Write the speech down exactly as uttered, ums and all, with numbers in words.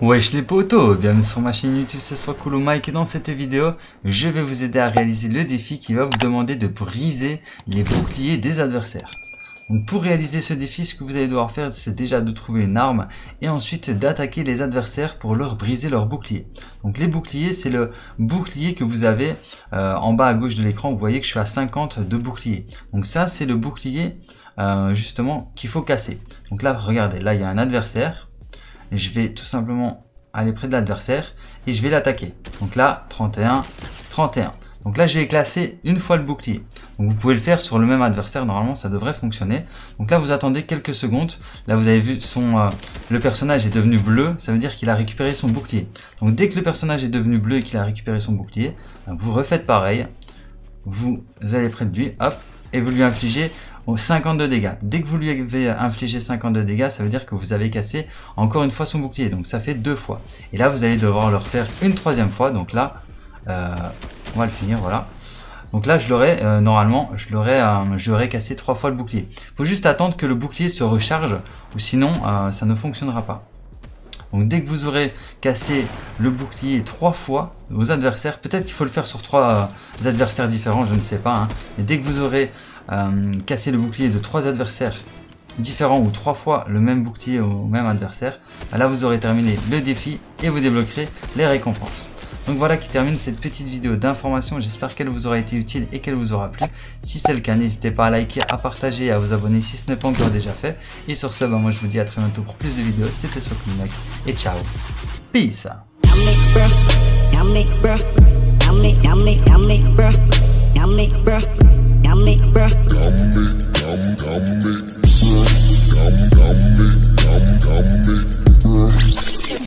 Wesh les potos, bienvenue sur ma chaîne YouTube, c'est Soiscool Mec et dans cette vidéo, je vais vous aider à réaliser le défi qui va vous demander de briser les boucliers des adversaires. Donc pour réaliser ce défi, ce que vous allez devoir faire, c'est déjà de trouver une arme et ensuite d'attaquer les adversaires pour leur briser leur bouclier. Donc les boucliers, c'est le bouclier que vous avez euh, en bas à gauche de l'écran, vous voyez que je suis à cinquante de boucliers. Donc ça, c'est le bouclier euh, justement qu'il faut casser. Donc là, regardez, là il y a un adversaire. Je vais tout simplement aller près de l'adversaire et je vais l'attaquer. Donc là, trente et un, trente et un. Donc là, je vais classer une fois le bouclier. Donc vous pouvez le faire sur le même adversaire. Normalement, ça devrait fonctionner. Donc là, vous attendez quelques secondes. Là, vous avez vu, son, euh, le personnage est devenu bleu. Ça veut dire qu'il a récupéré son bouclier. Donc dès que le personnage est devenu bleu et qu'il a récupéré son bouclier, vous refaites pareil. Vous allez près de lui, hop, et vous lui infligez cinquante-deux dégâts. Dès que vous lui avez infligé cinquante-deux dégâts, ça veut dire que vous avez cassé encore une fois son bouclier. Donc ça fait deux fois. Et là, vous allez devoir le refaire une troisième fois. Donc là, euh, on va le finir, voilà. Donc là, je l'aurais, euh, normalement, je l'aurais euh, cassé trois fois le bouclier. Il faut juste attendre que le bouclier se recharge ou sinon, euh, ça ne fonctionnera pas. Donc dès que vous aurez cassé le bouclier trois fois aux adversaires, peut-être qu'il faut le faire sur trois euh, adversaires différents, je ne sais pas. Hein, mais dès que vous aurez Euh, casser le bouclier de trois adversaires différents ou trois fois le même bouclier au même adversaire, là vous aurez terminé le défi et vous débloquerez les récompenses. Donc voilà qui termine cette petite vidéo d'information, j'espère qu'elle vous aura été utile et qu'elle vous aura plu. Si c'est le cas, n'hésitez pas à liker, à partager et à vous abonner si ce n'est pas encore déjà fait. Et sur ce, bah, moi je vous dis à très bientôt pour plus de vidéos, c'était Soiscool Mec et ciao, peace. Yummy, yummy, yummy, bruh. Yummy, bruh. Yummy, bruh.